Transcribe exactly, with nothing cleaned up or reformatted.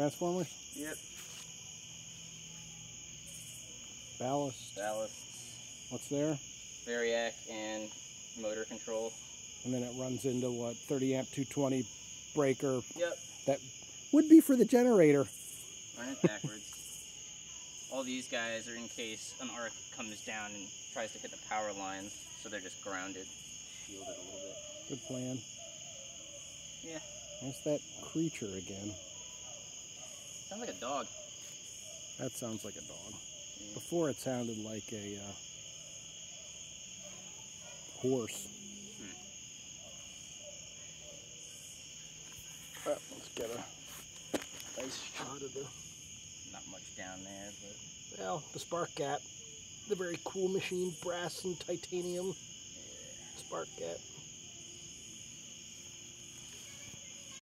transformers? Yep. Ballast. Ballast. What's there? Variac and motor control. And then it runs into what, thirty amp two twenty breaker? Yep. That would be for the generator. Run it backwards. All these guys are in case an arc comes down and tries to hit the power lines, so they're just grounded. Shielded a little bit. Good plan. Yeah. That's that creature again. Sounds like a dog. That sounds like a dog. Yeah. Before it sounded like a uh, horse. Hmm. All right, let's get a nice shot of the... Not much down there, but... Well, the spark gap. The very cool machine, brass and titanium. Yeah. Spark gap.